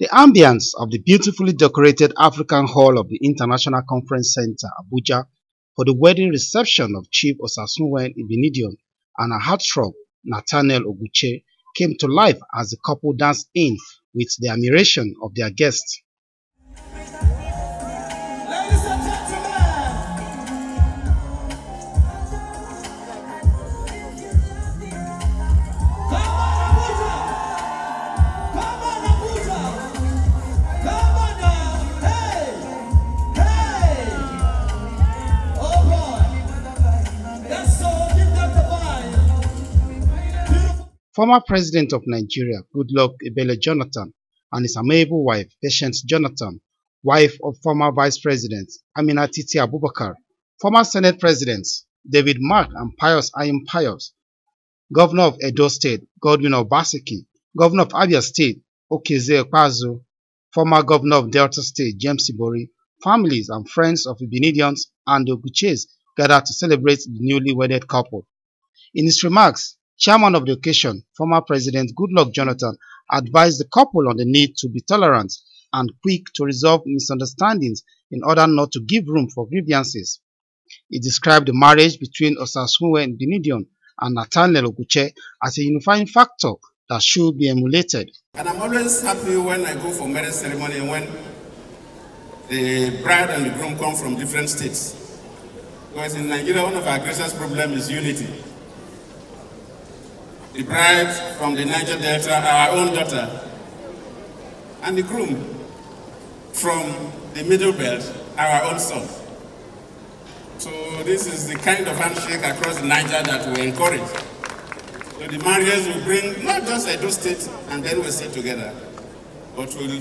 The ambience of the beautifully decorated African Hall of the International Conference Center, Abuja, for the wedding reception of Chief Osasumwen Igbinedion and her heartthrob, Nathaniel Ogwuche, came to life as the couple danced in with the admiration of their guests. Former President of Nigeria, Goodluck Ebele Jonathan, and his amiable wife, Patience Jonathan, wife of former Vice President Aminatiti Abubakar, former Senate Presidents David Mark and Pius Ayim Pius, Governor of Edo State, Godwin Obaseki, Governor of Abia State, Okeze Okpazu, former Governor of Delta State, James Ibori, families and friends of Igbinedions and the Ogwuches gathered to celebrate the newly wedded couple. In his remarks, Chairman of the occasion, former President Goodluck Jonathan, advised the couple on the need to be tolerant and quick to resolve misunderstandings in order not to give room for grievances. He described the marriage between Osasumwen Igbinedion and Nathaniel Ogwuche as a unifying factor that should be emulated. And I'm always happy when I go for marriage ceremony and when the bride and the groom come from different states. Because in Nigeria, one of our greatest problems is unity. The bride from the Niger Delta, our own daughter, and the groom from the Middle Belt, our own son. So this is the kind of handshake across Niger that we encourage. So the marriages will bring not just Edo State and then we'll sit together, but will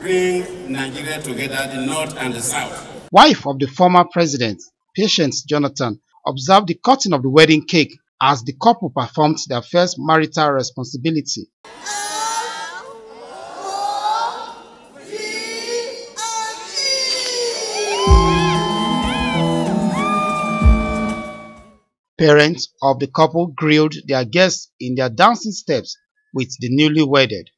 bring Nigeria together, the North and the South. Wife of the former president, Patience Jonathan, observed the cutting of the wedding cake as the couple performed their first marital responsibility. Parents of the couple grilled their guests in their dancing steps with the newly wedded.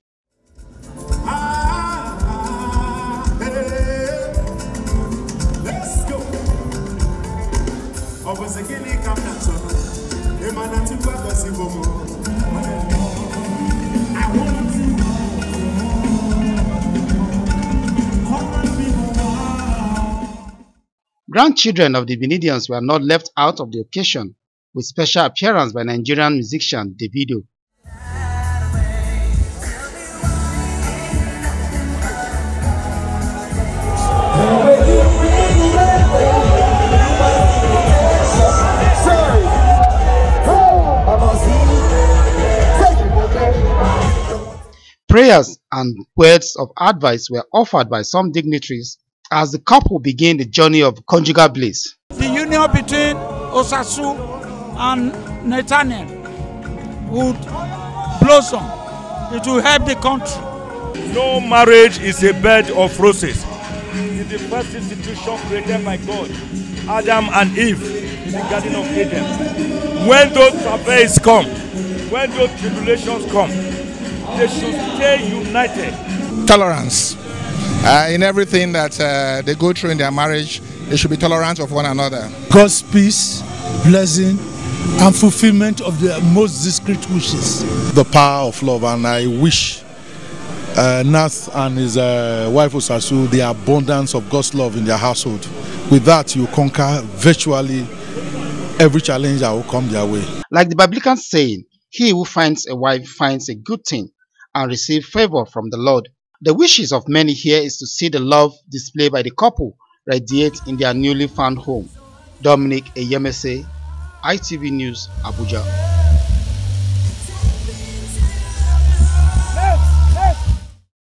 Grandchildren of the Igbinedions were not left out of the occasion, with special appearance by Nigerian musician Davido. Prayers and words of advice were offered by some dignitaries as the couple began the journey of conjugal bliss. The union between Osasu and Nathaniel would blossom. It will help the country. No marriage is a bed of roses. It's the first institution created by God, Adam and Eve, in the Garden of Eden. When those travails come, when those tribulations come, they should stay united. Tolerance. In everything that they go through in their marriage, they should be tolerant of one another. God's peace, blessing, and fulfillment of their most discreet wishes. The power of love, and I wish Nath and his wife Osasu the abundance of God's love in their household. With that, you conquer virtually every challenge that will come their way. Like the Biblical saying, he who finds a wife finds a good thing and receives favor from the Lord. The wishes of many here is to see the love displayed by the couple radiate in their newly found home. Dominic Eyemese, ITV News, Abuja.